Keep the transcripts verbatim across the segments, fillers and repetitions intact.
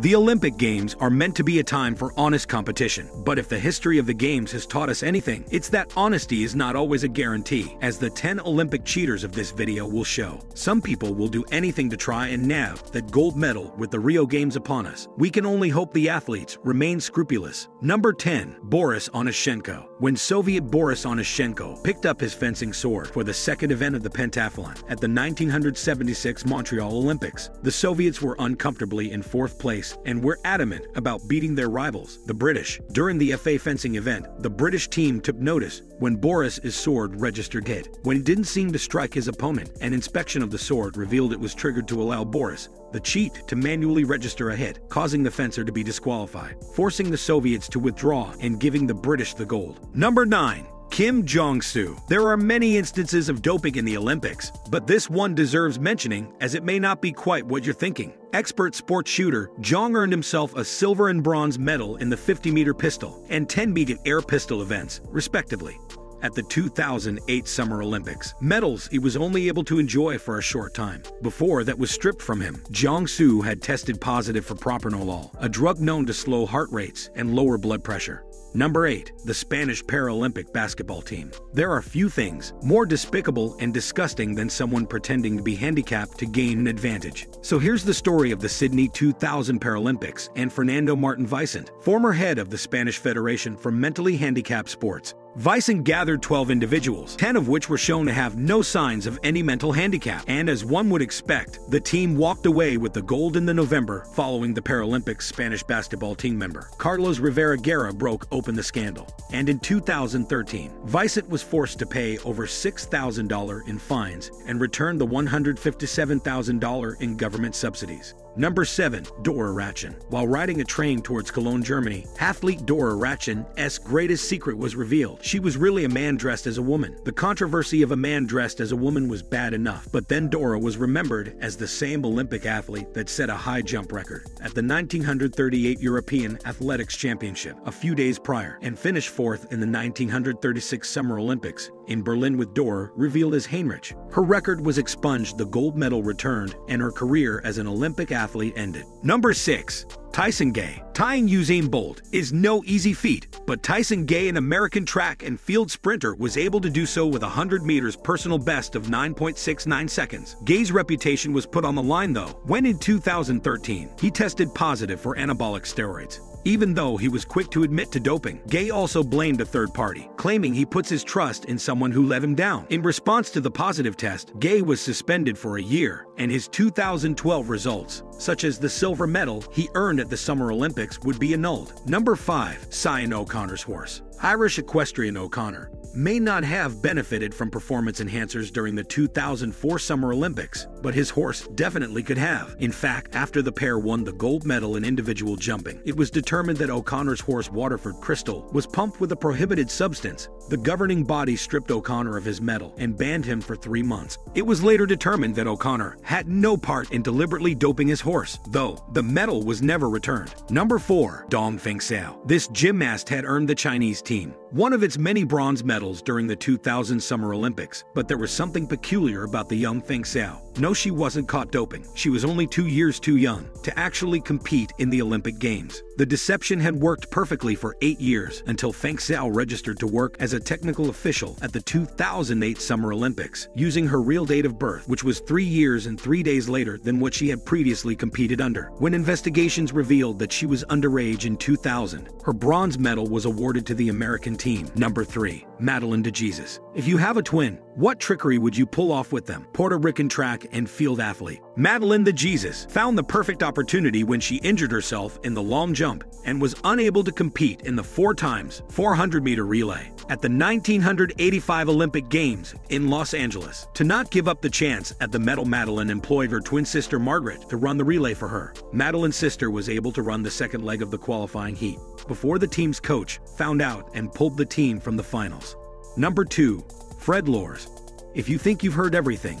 The Olympic Games are meant to be a time for honest competition, but if the history of the Games has taught us anything, it's that honesty is not always a guarantee, as the ten Olympic cheaters of this video will show. Some people will do anything to try and nab that gold medal with the Rio Games upon us. We can only hope the athletes remain scrupulous. Number ten. Boris Onishchenko. When Soviet Boris Onishchenko picked up his fencing sword for the second event of the pentathlon at the nineteen seventy-six Montreal Olympics, the Soviets were uncomfortably in fourth place and were adamant about beating their rivals, the British. During the F A fencing event, the British team took notice when Boris's sword registered hit, when it didn't seem to strike his opponent. An inspection of the sword revealed it was triggered to allow Boris, the cheat, to manually register a hit, causing the fencer to be disqualified, forcing the Soviets to withdraw and giving the British the gold. Number nine. Kim Jong-Soo. There are many instances of doping in the Olympics, but this one deserves mentioning as it may not be quite what you're thinking. Expert sports shooter, Jong earned himself a silver and bronze medal in the fifty meter pistol and ten meter air pistol events, respectively, at the two thousand eight Summer Olympics. Medals he was only able to enjoy for a short time. Before that was stripped from him, Jong-Soo had tested positive for propranolol, a drug known to slow heart rates and lower blood pressure. Number eight. The Spanish Paralympic basketball team. There are few things more despicable and disgusting than someone pretending to be handicapped to gain an advantage. So here's the story of the Sydney two thousand Paralympics and Fernando Martin Vicent, former head of the Spanish Federation for Mentally Handicapped Sports. Vicent gathered twelve individuals, ten of which were shown to have no signs of any mental handicap, and as one would expect, the team walked away with the gold in the November following the Paralympics. Spanish basketball team member Carlos Rivera Guerra broke open the scandal, and in two thousand thirteen, Vicent was forced to pay over six thousand dollars in fines and returned the one hundred fifty-seven thousand dollars in government subsidies. Number seven. Dora Ratjen. While riding a train towards Cologne, Germany, athlete Dora Ratjen's greatest secret was revealed. She was really a man dressed as a woman. The controversy of a man dressed as a woman was bad enough, but then Dora was remembered as the same Olympic athlete that set a high jump record at the nineteen thirty-eight European Athletics Championship a few days prior, and finished fourth in the nineteen thirty-six Summer Olympics in Berlin with Dora revealed as Heinrich. Her record was expunged, the gold medal returned, and her career as an Olympic athlete ended. Number six. Tyson Gay. Tying Usain Bolt is no easy feat, but Tyson Gay, an American track and field sprinter, was able to do so with a one hundred meters personal best of nine point six nine seconds. Gay's reputation was put on the line, though, when in two thousand thirteen, he tested positive for anabolic steroids. Even though he was quick to admit to doping, Gay also blamed a third party, claiming he puts his trust in someone who let him down. In response to the positive test, Gay was suspended for a year, and his two thousand twelve results, such as the silver medal he earned at the Summer Olympics, would be annulled. Number five. Cian O'Connor's horse. Irish equestrian O'Connor may not have benefited from performance enhancers during the two thousand four Summer Olympics, but his horse definitely could have. In fact, after the pair won the gold medal in individual jumping, it was determined that O'Connor's horse Waterford Crystal was pumped with a prohibited substance. The governing body stripped O'Connor of his medal and banned him for three months. It was later determined that O'Connor had no part in deliberately doping his horse, though the medal was never returned. Number four. Dong Fangxiao. This gymnast had earned the Chinese team one of its many bronze medals during the two thousand Summer Olympics, but there was something peculiar about the young Fangxiao. No, she wasn't caught doping. She was only two years too young to actually compete in the Olympic Games. The deception had worked perfectly for eight years until Fangxiao registered to work as a technical official at the two thousand eight Summer Olympics, using her real date of birth, which was three years and three days later than what she had previously competed under. When investigations revealed that she was underage in two thousand, her bronze medal was awarded to the American team. Number three. Madeline DeJesus. If you have a twin, what trickery would you pull off with them? Puerto Rican track and field athlete Madeline DeJesus found the perfect opportunity when she injured herself in the long jump and was unable to compete in the four times four hundred meter relay at the nineteen eighty-five Olympic Games in Los Angeles. To not give up the chance at the medal, Madeline employed her twin sister Margaret to run the relay for her. Madeline's sister was able to run the second leg of the qualifying heat before the team's coach found out and pulled the team from the finals. Number two. Fred Lorz. If you think you've heard everything,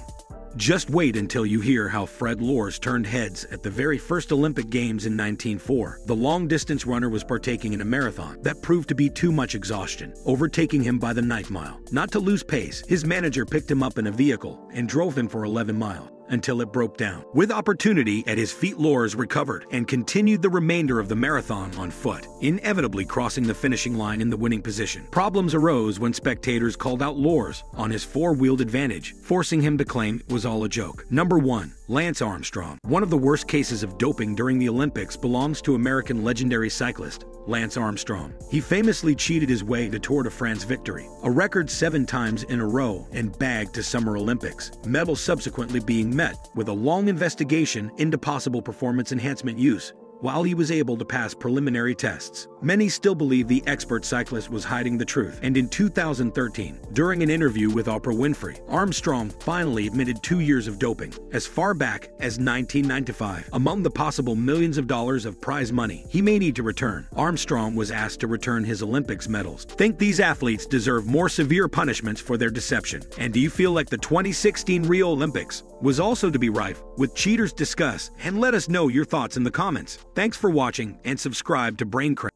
just wait until you hear how Fred Lorz turned heads at the very first Olympic Games in nineteen oh four. The long-distance runner was partaking in a marathon that proved to be too much exhaustion, overtaking him by the ninth mile. Not to lose pace, his manager picked him up in a vehicle and drove him for eleven miles. until it broke down. With opportunity at his feet, Lorz recovered and continued the remainder of the marathon on foot, inevitably crossing the finishing line in the winning position. Problems arose when spectators called out Lorz on his four-wheeled advantage, forcing him to claim it was all a joke. Number one. Lance Armstrong. One of the worst cases of doping during the Olympics belongs to American legendary cyclist Lance Armstrong. He famously cheated his way to Tour de France victory, a record seven times in a row, and bagged to Summer Olympics, medal subsequently being met with a long investigation into possible performance enhancement use while he was able to pass preliminary tests. Many still believe the expert cyclist was hiding the truth, and in two thousand thirteen, during an interview with Oprah Winfrey, Armstrong finally admitted two years of doping, as far back as nineteen ninety-five. Among the possible millions of dollars of prize money he may need to return, Armstrong was asked to return his Olympics medals. Think these athletes deserve more severe punishments for their deception? And do you feel like the twenty sixteen Rio Olympics was also to be rife with cheaters? Discuss and let us know your thoughts in the comments. Thanks for watching and subscribe to BRAIN CRAIN.